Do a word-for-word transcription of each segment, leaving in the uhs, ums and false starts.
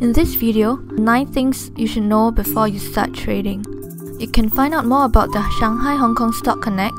In this video, nine things you should know before you start trading. You can find out more about the Shanghai Hong Kong Stock Connect.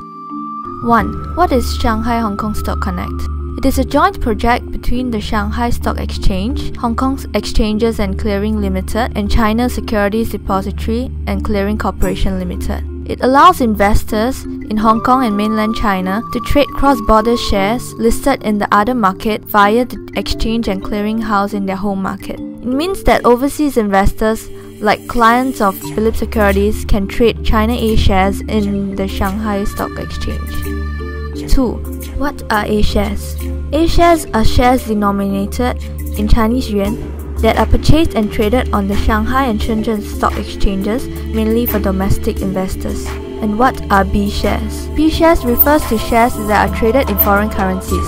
one. What is Shanghai Hong Kong Stock Connect? It is a joint project between the Shanghai Stock Exchange, Hong Kong Exchanges and Clearing Limited, and China Securities Depository and Clearing Corporation Limited. It allows investors in Hong Kong and mainland China to trade cross-border shares listed in the other market via the exchange and clearing house in their home market. It means that overseas investors, like clients of Phillip Securities, can trade China A shares in the Shanghai Stock Exchange. two. What are A shares? A shares are shares denominated in Chinese yuan that are purchased and traded on the Shanghai and Shenzhen stock exchanges, mainly for domestic investors. And what are B shares? B shares refers to shares that are traded in foreign currencies,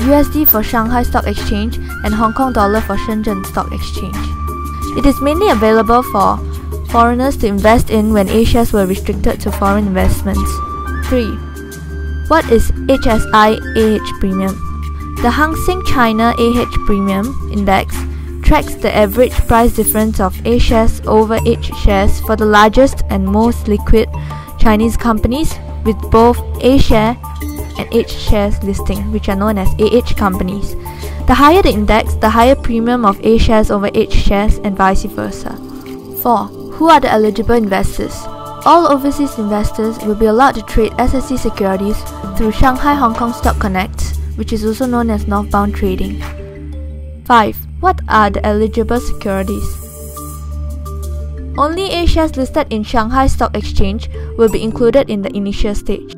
U S D for Shanghai Stock Exchange and Hong Kong dollar for Shenzhen Stock Exchange. It is mainly available for foreigners to invest in when A shares were restricted to foreign investments. three. What is H S I A H Premium? The Hang Seng China A H Premium Index tracks the average price difference of A shares over H shares for the largest and most liquid Chinese companies, with both A share and H shares listing, which are known as A H companies. The higher the index, the higher premium of A shares over H shares, and vice versa. four. Who are the eligible investors? All overseas investors will be allowed to trade S S E securities through Shanghai Hong Kong Stock Connect, which is also known as northbound trading. five. What are the eligible securities? Only A shares listed in Shanghai Stock Exchange will be included in the initial stage.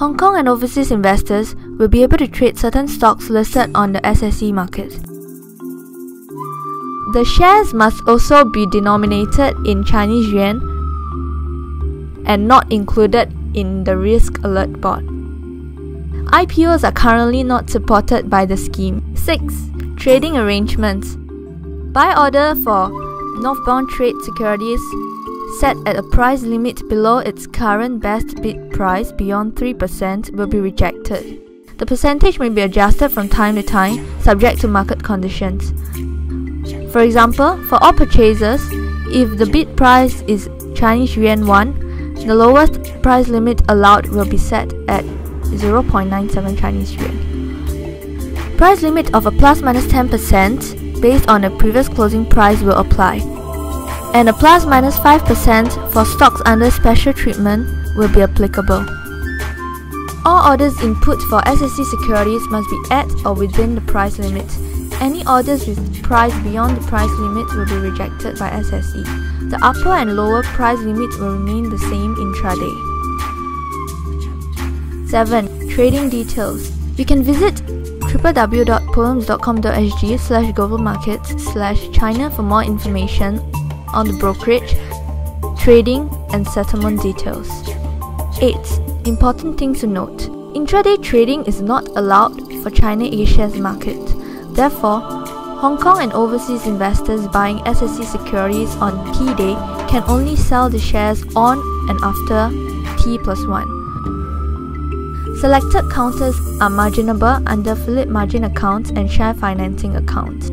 Hong Kong and overseas investors will be able to trade certain stocks listed on the S S E market. The shares must also be denominated in Chinese yuan and not included in the risk alert board. I P Os are currently not supported by the scheme. six. Trading arrangements. Buy order for northbound trade securities set at a price limit below its current best bid price beyond three percent will be rejected. The percentage may be adjusted from time to time, subject to market conditions. For example, for all purchases, if the bid price is Chinese yuan one, the lowest price limit allowed will be set at zero point nine seven Chinese yuan. Price limit of a plus minus ten percent based on the previous closing price will apply, and a plus minus five percent for stocks under special treatment will be applicable. All orders input for S S E securities must be at or within the price limit. Any orders with price beyond the price limit will be rejected by S S E. The upper and lower price limits will remain the same intraday. seven. Trading details. You can visit w w w dot poems dot com dot s g slash global markets slash China for more information on the brokerage, trading and settlement details. eight. Important things to note. Intraday trading is not allowed for China A shares market. Therefore, Hong Kong and overseas investors buying S S E securities on T-Day can only sell the shares on and after T plus one. Selected counters are marginable under Phillip Margin Accounts and Share Financing Accounts.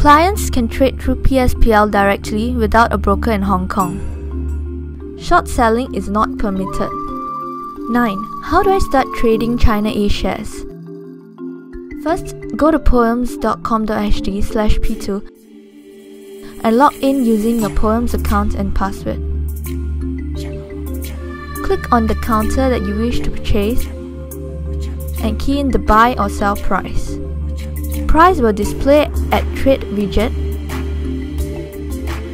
Clients can trade through P S P L directly without a broker in Hong Kong. Short selling is not permitted. nine. How do I start trading China A shares? First, go to poems dot com dot s g slash p two and log in using your Poems account and password. Click on the counter that you wish to purchase and key in the buy or sell price. Price will display at Trade widget.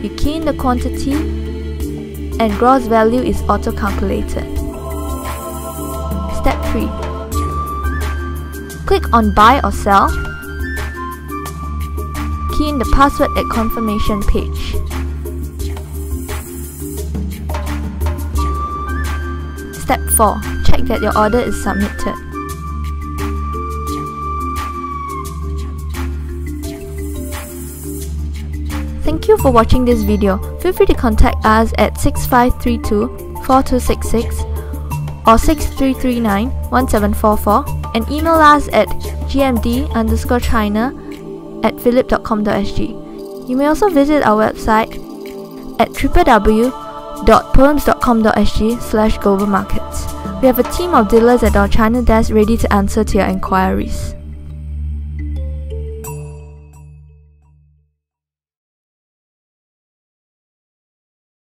You key in the quantity and gross value is auto-calculated. Step three. Click on buy or sell, key in the password at confirmation page. Step four. Check that your order is submitted. Thank you for watching this video. Feel free to contact us at six five three two, four two six six or six three three nine, one seven four four. And email us at g m d underscore china at philip dot com dot s g. You may also visit our website at w w w dot poems dot com dot s g slash global markets. We have a team of dealers at our China desk ready to answer to your inquiries.